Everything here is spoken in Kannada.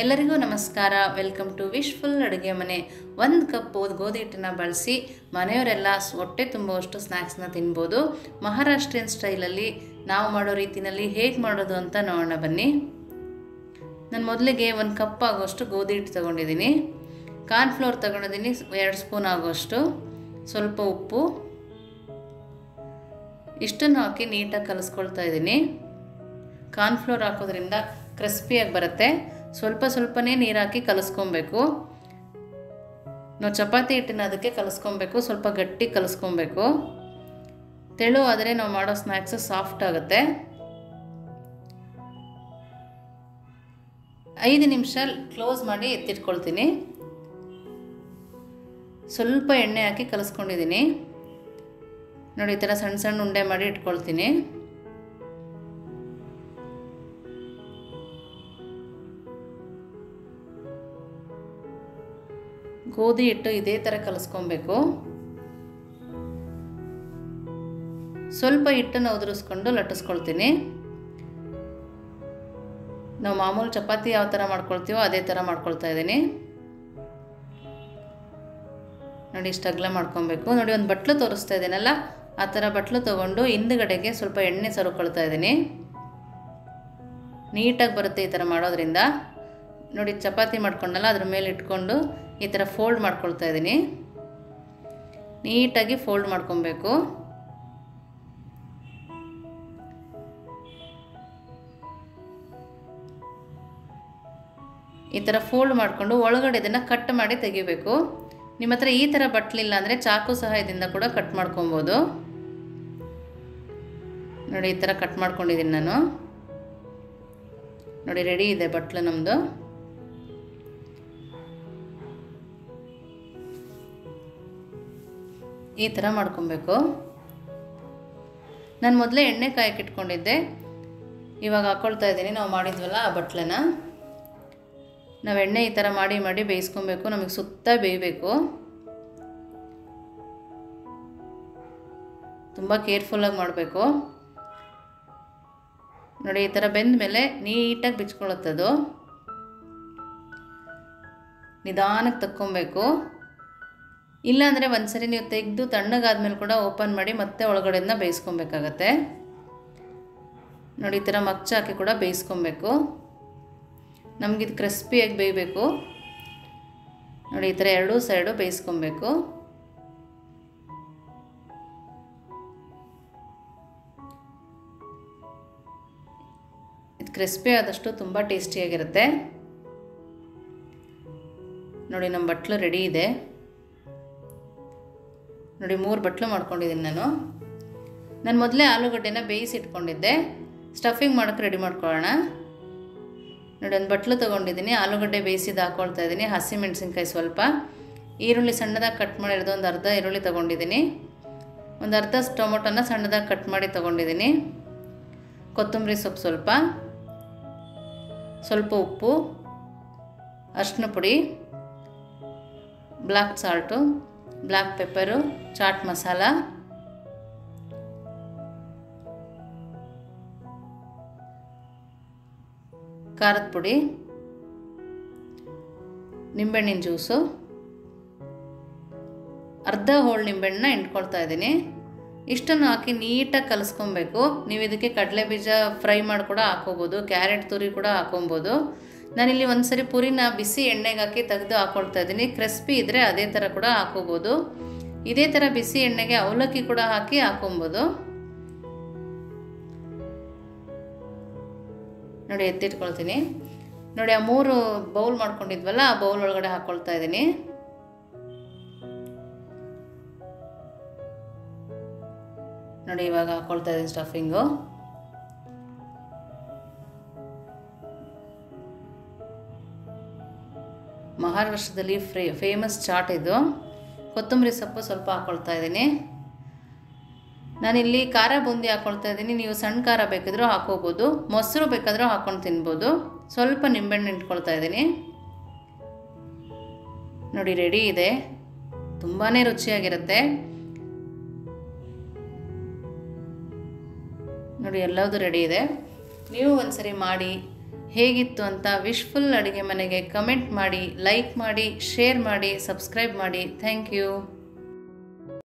ಎಲ್ಲರಿಗೂ ನಮಸ್ಕಾರ. ವೆಲ್ಕಮ್ ಟು ವಿಶ್ಫುಲ್ ಅಡುಗೆ ಮನೆ. ಒಂದು ಕಪ್ ಗೋಧಿ ಹಿಟ್ಟನ್ನು ಬಳಸಿ ಮನೆಯವರೆಲ್ಲ ಹೊಟ್ಟೆ ತುಂಬುವಷ್ಟು ಸ್ನ್ಯಾಕ್ಸ್ನ ತಿನ್ಬೋದು. ಮಹಾರಾಷ್ಟ್ರೀಯನ್ ಸ್ಟೈಲಲ್ಲಿ ನಾವು ಮಾಡೋ ರೀತಿಯಲ್ಲಿ ಹೇಗೆ ಮಾಡೋದು ಅಂತ ನೋಡೋಣ ಬನ್ನಿ. ನಾನು ಮೊದಲಿಗೆ ಒಂದು ಕಪ್ ಆಗೋಷ್ಟು ಗೋಧಿ ಹಿಟ್ಟು ತೊಗೊಂಡಿದ್ದೀನಿ, ಕಾರ್ನ್ಫ್ಲೋರ್ ತೊಗೊಂಡಿದ್ದೀನಿ 2 ಸ್ಪೂನ್ ಆಗೋಷ್ಟು, ಸ್ವಲ್ಪ ಉಪ್ಪು, ಇಷ್ಟನ್ನು ಹಾಕಿ ನೀಟಾಗಿ ಕಲಿಸ್ಕೊಳ್ತಾ ಇದ್ದೀನಿ. ಕಾರ್ನ್ಫ್ಲೋರ್ ಹಾಕೋದ್ರಿಂದ ಕ್ರಿಸ್ಪಿಯಾಗಿ ಬರುತ್ತೆ. ಸ್ವಲ್ಪನೇ ನೀರು ಹಾಕಿ ಕಲಿಸ್ಕೊಬೇಕು. ನಾವು ಚಪಾತಿ ಹಿಟ್ಟಿನ ಅದಕ್ಕೆ ಕಲಿಸ್ಕೊಬೇಕು, ಸ್ವಲ್ಪ ಗಟ್ಟಿ ಕಲಿಸ್ಕೊಬೇಕು. ತೆಳು ಆದರೆ ನಾವು ಮಾಡೋ ಸ್ನ್ಯಾಕ್ಸು ಸಾಫ್ಟ್ ಆಗುತ್ತೆ. 5 ನಿಮಿಷ ಕ್ಲೋಸ್ ಮಾಡಿ ಎತ್ತಿಟ್ಕೊಳ್ತೀನಿ. ಸ್ವಲ್ಪ ಎಣ್ಣೆ ಹಾಕಿ ಕಲಿಸ್ಕೊಂಡಿದ್ದೀನಿ ನೋಡಿ. ಈ ಥರ ಸಣ್ಣ ಸಣ್ಣ ಉಂಡೆ ಮಾಡಿ ಇಟ್ಕೊಳ್ತೀನಿ. ಗೋಧಿ ಹಿಟ್ಟು ಇದೇ ಥರ ಕಲಿಸ್ಕೊಬೇಕು. ಸ್ವಲ್ಪ ಹಿಟ್ಟನ್ನು ಉದುರಿಸ್ಕೊಂಡು ಲಟ್ಟಿಸ್ಕೊಳ್ತೀನಿ. ನಾವು ಮಾಮೂಲು ಚಪಾತಿ ಯಾವ ಥರ ಮಾಡ್ಕೊಳ್ತೀವೋ ಅದೇ ಥರ ಮಾಡ್ಕೊಳ್ತಾ ಇದ್ದೀನಿ ನೋಡಿ. ಇಷ್ಟು ಅಗಲ ಮಾಡ್ಕೊಬೇಕು ನೋಡಿ. ಒಂದು ಬಟ್ಲು ತೋರಿಸ್ತಾ ಇದ್ದೀನಲ್ಲ, ಆ ಥರ ಬಟ್ಲು ತೊಗೊಂಡು ಹಿಂದುಗಡೆಗೆ ಸ್ವಲ್ಪ ಎಣ್ಣೆ ಸವರ್ಕೊಳ್ತಾ ಇದ್ದೀನಿ. ನೀಟಾಗಿ ಬರುತ್ತೆ ಈ ಥರ ಮಾಡೋದ್ರಿಂದ ನೋಡಿ. ಚಪಾತಿ ಮಾಡ್ಕೊಂಡಲ್ಲ ಅದ್ರ ಮೇಲೆ ಇಟ್ಕೊಂಡು ಈ ಥರ ಫೋಲ್ಡ್ ಮಾಡ್ಕೊಳ್ತಾ ಇದ್ದೀನಿ. ನೀಟಾಗಿ ಫೋಲ್ಡ್ ಮಾಡ್ಕೊಬೇಕು. ಈ ಥರ ಫೋಲ್ಡ್ ಮಾಡಿಕೊಂಡು ಒಳಗಡೆ ಇದನ್ನು ಕಟ್ ಮಾಡಿ ತೆಗಿಬೇಕು. ನಿಮ್ಮ ಹತ್ರ ಈ ಥರ ಬಟ್ಲಿಲ್ಲ ಅಂದರೆ ಚಾಕು ಸಹಾಯದಿಂದ ಕೂಡ ಕಟ್ ಮಾಡ್ಕೊಬೋದು ನೋಡಿ. ಈ ಥರ ಕಟ್ ಮಾಡ್ಕೊಂಡಿದ್ದೀನಿ ನಾನು ನೋಡಿ. ರೆಡಿ ಇದೆ ಬಟ್ಲು ನಮ್ಮದು. ಈ ಥರ ಮಾಡ್ಕೊಬೇಕು. ನಾನು ಮೊದಲೇ ಎಣ್ಣೆ ಕಾಯಕ್ಕೆ ಇಟ್ಕೊಂಡಿದ್ದೆ, ಇವಾಗ ಹಾಕ್ಕೊಳ್ತಾ ಇದ್ದೀನಿ. ನಾವು ಮಾಡಿದ್ವಲ್ಲ ಆ ಬಟ್ಲನ್ನ ನಾವು ಎಣ್ಣೆ ಈ ಥರ ಮಾಡಿ ಮಾಡಿ ಬೇಯಿಸ್ಕೊಬೇಕು. ನಮಗೆ ಸುತ್ತ ಬೇಯಬೇಕು. ತುಂಬ ಕೇರ್ಫುಲ್ಲಾಗಿ ಮಾಡಬೇಕು ನೋಡಿ. ಈ ಥರ ಬೆಂದ ಮೇಲೆ ನೀಟಾಗಿ ಬಿಚ್ಕೊಳ್ಳುತ್ತದು. ನಿಧಾನಕ್ಕೆ ತಕ್ಕೊಬೇಕು. ಇಲ್ಲಾಂದರೆ ಒಂದ್ಸರಿ ನೀವು ತೆಗೆದು ತಣ್ಣಗಾದ್ಮೇಲೆ ಕೂಡ ಓಪನ್ ಮಾಡಿ ಮತ್ತೆ ಒಳಗಡೆಯಿಂದ ಬೇಯಿಸ್ಕೊಬೇಕಾಗತ್ತೆ ನೋಡಿ. ಈ ಥರ ಮಗ್ಚ ಹಾಕಿ ಕೂಡ ಬೇಯಿಸ್ಕೊಬೇಕು. ನಮಗಿದು ಕ್ರಿಸ್ಪಿಯಾಗಿ ಬೇಯಬೇಕು ನೋಡಿ. ಈ ಥರ ಎರಡೂ ಸೈಡು ಬೇಯಿಸ್ಕೊಬೇಕು. ಇದು ಕ್ರಿಸ್ಪಿ ಆದಷ್ಟು ತುಂಬ ಟೇಸ್ಟಿಯಾಗಿರುತ್ತೆ ನೋಡಿ. ನಮ್ಮ ಬಟ್ಲು ರೆಡಿ ಇದೆ ನೋಡಿ. 3 ಬಟ್ಲು ಮಾಡ್ಕೊಂಡಿದ್ದೀನಿ ನಾನು. ನಾನು ಮೊದಲೇ ಆಲೂಗಡ್ಡೆನ ಬೇಯಿಸಿ ಇಟ್ಕೊಂಡಿದ್ದೆ. ಸ್ಟಫಿಂಗ್ ಮಾಡೋಕ್ಕೆ ರೆಡಿ ಮಾಡ್ಕೊಳ್ಳೋಣ ನೋಡಿ. ಒಂದು ಬಟ್ಲು ತೊಗೊಂಡಿದ್ದೀನಿ. ಆಲೂಗಡ್ಡೆ ಬೇಯಿಸಿದ್ದು ಹಾಕ್ಕೊಳ್ತಾ ಇದ್ದೀನಿ. ಹಸಿಮೆಣಸಿನ್ಕಾಯಿ ಸ್ವಲ್ಪ, ಈರುಳ್ಳಿ ಸಣ್ಣದಾಗಿ ಕಟ್ ಮಾಡಿರೋದು ಒಂದು ಅರ್ಧ ಈರುಳ್ಳಿ ತೊಗೊಂಡಿದ್ದೀನಿ. ಒಂದು ಅರ್ಧ ಟೊಮೊಟೊನ ಸಣ್ಣದಾಗಿ ಕಟ್ ಮಾಡಿ ತೊಗೊಂಡಿದ್ದೀನಿ. ಕೊತ್ತಂಬರಿ ಸೊಪ್ಪು ಸ್ವಲ್ಪ, ಸ್ವಲ್ಪ ಉಪ್ಪು, ಅರಿಶಿನ ಪುಡಿ, black salt, black pepper, chaat masala, ಖಾರದ ಪುಡಿ, ನಿಂಬೆಹಣ್ಣಿನ ಜ್ಯೂಸು, ಅರ್ಧ ಹೋಳು ನಿಂಬೆಹಣ್ಣನ್ನ ಹಿಂಡ್ಕೊಳ್ತಾ ಇದ್ದೀನಿ. ಇಷ್ಟನ್ನು ಹಾಕಿ ನೀಟಾಗಿ ಕಲಿಸ್ಕೊಬೇಕು. ನೀವು ಇದಕ್ಕೆ ಕಡಲೆ ಬೀಜ ಫ್ರೈ ಮಾಡಿ ಕೂಡ ಹಾಕೋಬೋದು, ಕ್ಯಾರೆಟ್ ತುರಿ ಕೂಡ ಹಾಕೊಬೋದು. ನಾನಿಲ್ಲಿ ಒಂದು ಸರಿ ಪುರಿನ ಬಿಸಿ ಎಣ್ಣೆಗೆ ಹಾಕಿ ತೆಗೆದು ಹಾಕ್ಕೊಳ್ತಾ ಇದ್ದೀನಿ. ಕ್ರಿಸ್ಪಿ ಇದ್ದರೆ ಅದೇ ಥರ ಕೂಡ ಹಾಕೋಬೋದು. ಇದೇ ಥರ ಬಿಸಿ ಎಣ್ಣೆಗೆ ಅವಲಕ್ಕಿ ಕೂಡ ಹಾಕಿ ಹಾಕೊಬೋದು ನೋಡಿ. ಎತ್ತಿಟ್ಕೊಳ್ತೀನಿ ನೋಡಿ. ಆ 3 ಬೌಲ್ ಮಾಡ್ಕೊಂಡಿದ್ವಲ್ಲ ಆ ಬೌಲ್ ಒಳಗಡೆ ಹಾಕ್ಕೊಳ್ತಾ ಇದ್ದೀನಿ. ನೋಡಿ ಇವಾಗ ಹಾಕ್ಕೊಳ್ತಾ ಇದ್ದೀನಿ ಸ್ಟಫಿಂಗು. ಮಹಾರಾಷ್ಟ್ರದಲ್ಲಿ ಫೇಮಸ್ ಚಾಟ್ ಇದು. ಕೊತ್ತಂಬರಿ ಸೊಪ್ಪು ಸ್ವಲ್ಪ ಹಾಕ್ಕೊಳ್ತಾ ಇದ್ದೀನಿ. ನಾನಿಲ್ಲಿ ಖಾರ ಬುಂದಿ ಹಾಕ್ಕೊಳ್ತಾ ಇದ್ದೀನಿ. ನೀವು ಸಣ್ಣ ಖಾರ ಬೇಕಿದ್ರೂ ಹಾಕೋಬೋದು, ಮೊಸರು ಬೇಕಾದರೂ ಹಾಕ್ಕೊಂಡು ತಿನ್ಬೋದು. ಸ್ವಲ್ಪ ನಿಂಬೆಹಣ್ಣು ಇಟ್ಕೊಳ್ತಾ ಇದ್ದೀನಿ ನೋಡಿ. ರೆಡಿ ಇದೆ. ತುಂಬಾ ರುಚಿಯಾಗಿರುತ್ತೆ ನೋಡಿ. ಎಲ್ಲದೂ ರೆಡಿ ಇದೆ. ನೀವು ಒಂದ್ಸರಿ ಮಾಡಿ ಹೇಗಿತ್ತು ಅಂತ ವಿಶ್ಫುಲ್ ಅಡುಗೆ ಮನೆಗೆ ಕಮೆಂಟ್ ಮಾಡಿ, ಲೈಕ್ ಮಾಡಿ, ಶೇರ್ ಮಾಡಿ, ಸಬ್ಸ್ಕ್ರೈಬ್ ಮಾಡಿ. Thank you.